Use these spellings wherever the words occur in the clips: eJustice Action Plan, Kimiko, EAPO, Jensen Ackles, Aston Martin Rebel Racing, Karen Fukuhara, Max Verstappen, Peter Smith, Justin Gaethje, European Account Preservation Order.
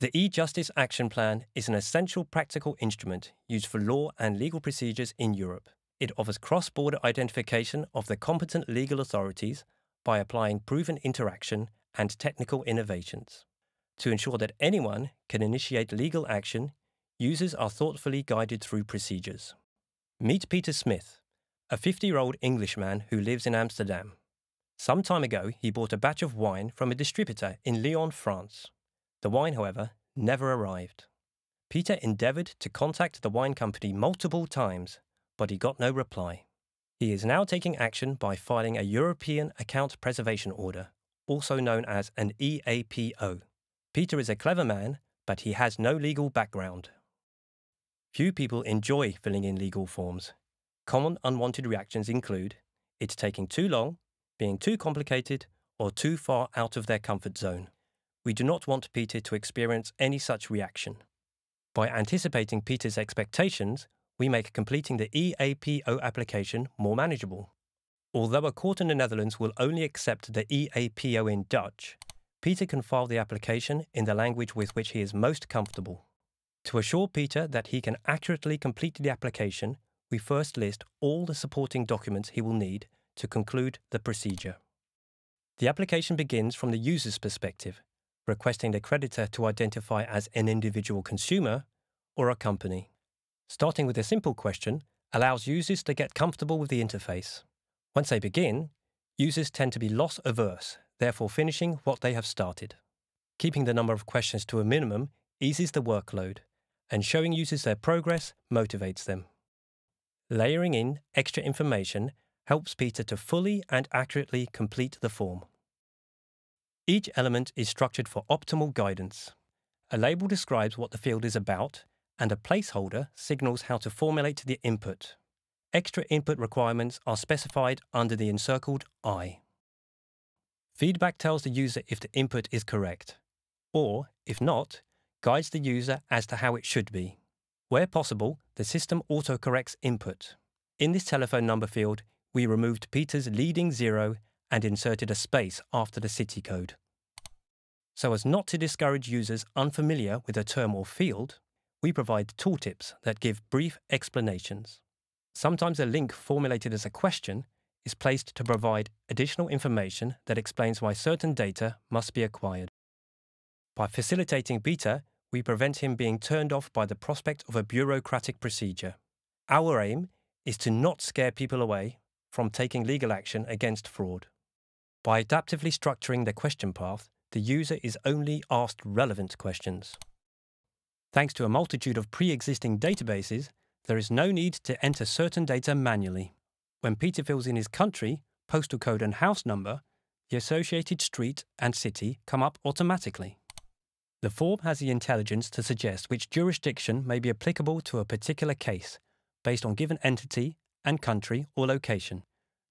The eJustice Action Plan is an essential practical instrument used for law and legal procedures in Europe. It offers cross-border identification of the competent legal authorities by applying proven interaction and technical innovations. To ensure that anyone can initiate legal action, users are thoughtfully guided through procedures. Meet Peter Smith, a 50-year-old Englishman who lives in Amsterdam. Some time ago, he bought a batch of wine from a distributor in Lyon, France. The wine, however, never arrived. Peter endeavoured to contact the wine company multiple times, but he got no reply. He is now taking action by filing a European Account Preservation Order, also known as an EAPO. Peter is a clever man, but he has no legal background. Few people enjoy filling in legal forms. Common unwanted reactions include it's taking too long, being too complicated, or too far out of their comfort zone. We do not want Peter to experience any such reaction. By anticipating Peter's expectations, we make completing the EAPO application more manageable. Although a court in the Netherlands will only accept the EAPO in Dutch, Peter can file the application in the language with which he is most comfortable. To assure Peter that he can accurately complete the application, we first list all the supporting documents he will need to conclude the procedure. The application begins from the user's perspective, requesting the creditor to identify as an individual consumer or a company. Starting with a simple question allows users to get comfortable with the interface. Once they begin, users tend to be loss-averse, therefore finishing what they have started. Keeping the number of questions to a minimum eases the workload, and showing users their progress motivates them. Layering in extra information helps Peter to fully and accurately complete the form. Each element is structured for optimal guidance. A label describes what the field is about, and a placeholder signals how to formulate the input. Extra input requirements are specified under the encircled I. Feedback tells the user if the input is correct, or, if not, guides the user as to how it should be. Where possible, the system autocorrects input. In this telephone number field, we removed Peter's leading zero and inserted a space after the city code. So as not to discourage users unfamiliar with a term or field, we provide tooltips that give brief explanations. Sometimes a link formulated as a question is placed to provide additional information that explains why certain data must be acquired. By facilitating Peter, we prevent him being turned off by the prospect of a bureaucratic procedure. Our aim is to not scare people away from taking legal action against fraud. By adaptively structuring the question path, the user is only asked relevant questions. Thanks to a multitude of pre-existing databases, there is no need to enter certain data manually. When Peter fills in his country, postal code and house number, the associated street and city come up automatically. The form has the intelligence to suggest which jurisdiction may be applicable to a particular case, based on given entity and country or location.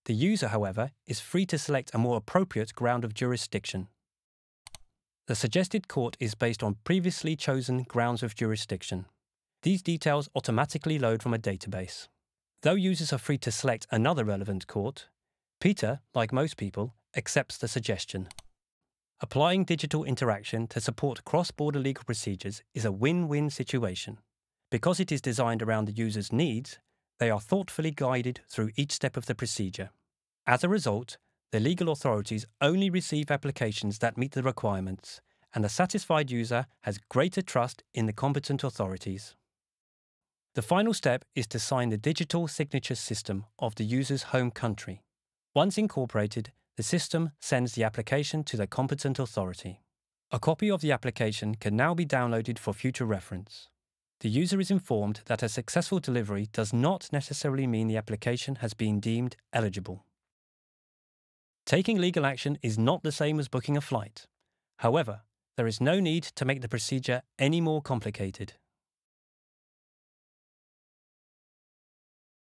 The user, however, is free to select a more appropriate ground of jurisdiction. The suggested court is based on previously chosen grounds of jurisdiction. These details automatically load from a database. Though users are free to select another relevant court, Peter, like most people, accepts the suggestion. Applying digital interaction to support cross-border legal procedures is a win-win situation. Because it is designed around the user's needs, they are thoughtfully guided through each step of the procedure. As a result, the legal authorities only receive applications that meet the requirements, and the satisfied user has greater trust in the competent authorities. The final step is to sign the digital signature system of the user's home country. Once incorporated, the system sends the application to the competent authority. A copy of the application can now be downloaded for future reference. The user is informed that a successful delivery does not necessarily mean the application has been deemed eligible. Taking legal action is not the same as booking a flight. However, there is no need to make the procedure any more complicated.